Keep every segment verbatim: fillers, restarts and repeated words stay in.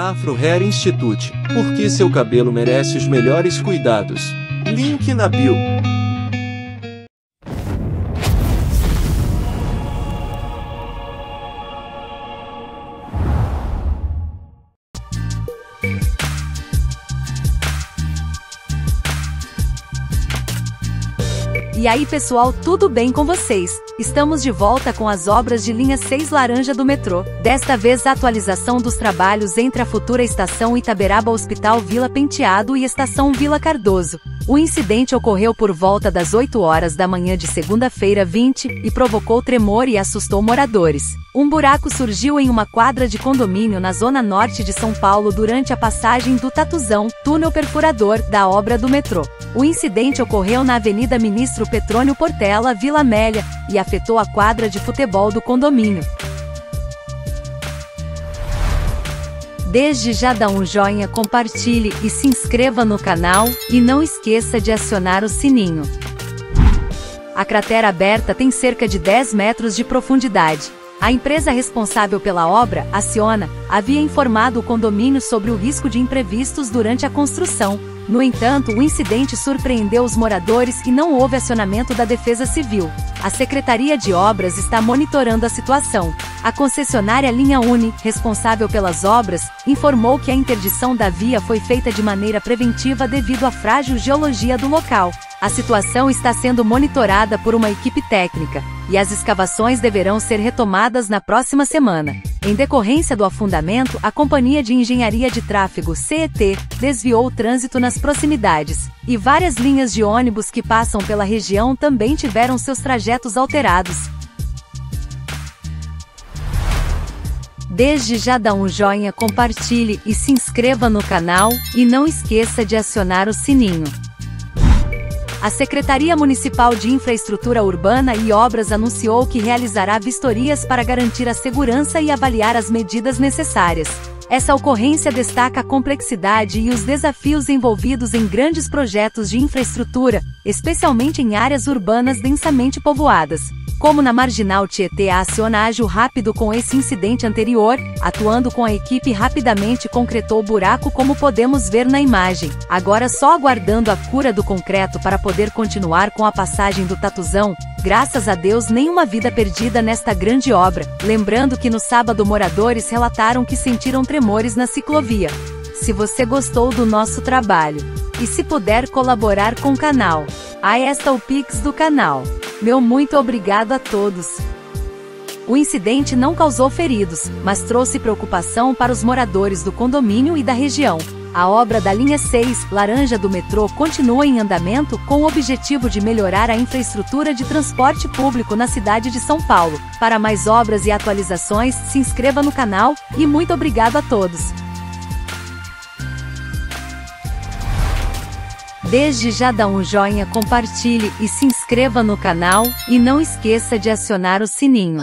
Afro Hair Institute, porque seu cabelo merece os melhores cuidados. Link na bio. E aí pessoal, tudo bem com vocês? Estamos de volta com as obras de linha seis laranja do metrô. Desta vez a atualização dos trabalhos entre a futura estação Itaberaba Hospital Vila Penteado e estação Vila Cardoso. O incidente ocorreu por volta das oito horas da manhã de segunda-feira vinte, e provocou tremor e assustou moradores. Um buraco surgiu em uma quadra de condomínio na zona norte de São Paulo durante a passagem do TATUZÃO, túnel perfurador, da obra do metrô. O incidente ocorreu na Avenida Ministro Petrônio Portela, Vila Amélia, e afetou a quadra de futebol do condomínio. Desde já dá um joinha, compartilhe e se inscreva no canal, e não esqueça de acionar o sininho. A cratera aberta tem cerca de dez metros de profundidade. A empresa responsável pela obra, Acciona, havia informado o condomínio sobre o risco de imprevistos durante a construção. No entanto, o incidente surpreendeu os moradores e não houve acionamento da Defesa Civil. A Secretaria de Obras está monitorando a situação. A concessionária Linha Uni, responsável pelas obras, informou que a interdição da via foi feita de maneira preventiva devido à frágil geologia do local. A situação está sendo monitorada por uma equipe técnica, e as escavações deverão ser retomadas na próxima semana. Em decorrência do afundamento, a Companhia de Engenharia de Tráfego, C E T, desviou o trânsito nas proximidades, e várias linhas de ônibus que passam pela região também tiveram seus trajetos alterados. Desde já dá um joinha, compartilhe e se inscreva no canal, e não esqueça de acionar o sininho. A Secretaria Municipal de Infraestrutura Urbana e Obras anunciou que realizará vistorias para garantir a segurança e avaliar as medidas necessárias. Essa ocorrência destaca a complexidade e os desafios envolvidos em grandes projetos de infraestrutura, especialmente em áreas urbanas densamente povoadas. Como na Marginal Tietê, a Acciona agiu rápido com esse incidente anterior, atuando com a equipe rapidamente concretou o buraco como podemos ver na imagem. Agora só aguardando a cura do concreto para poder continuar com a passagem do TATUZÃO. Graças a Deus nenhuma vida perdida nesta grande obra. Lembrando que no sábado moradores relataram que sentiram tremores na ciclovia. Se você gostou do nosso trabalho, e se puder colaborar com o canal, aí está o Pix do canal. Meu muito obrigado a todos. O incidente não causou feridos, mas trouxe preocupação para os moradores do condomínio e da região. A obra da linha seis laranja do metrô continua em andamento com o objetivo de melhorar a infraestrutura de transporte público na cidade de São Paulo. Para mais obras e atualizações, se inscreva no canal, e muito obrigado a todos. Desde já dá um joinha, compartilhe e se inscreva no canal, e não esqueça de acionar o sininho.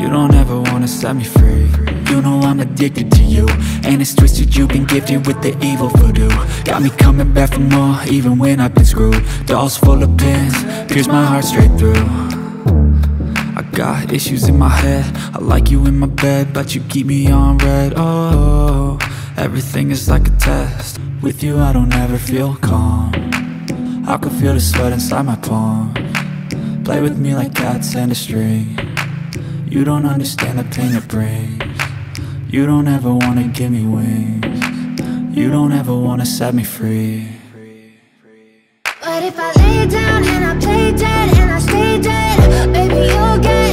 You don't ever wanna set me free. You know I'm addicted to you, and it's twisted, you've been gifted with the evil voodoo. Got me coming back for more, even when I've been screwed. Dolls full of pins, pierce my heart straight through. I got issues in my head, I like you in my bed, but you keep me on red. Oh, everything is like a test. With you I don't ever feel calm. I can feel the sweat inside my palm. Play with me like cats and a string. You don't understand the pain it brings. You don't ever wanna give me wings. You don't ever wanna set me free. But if I lay down and I play dead and I stay dead, baby you'll get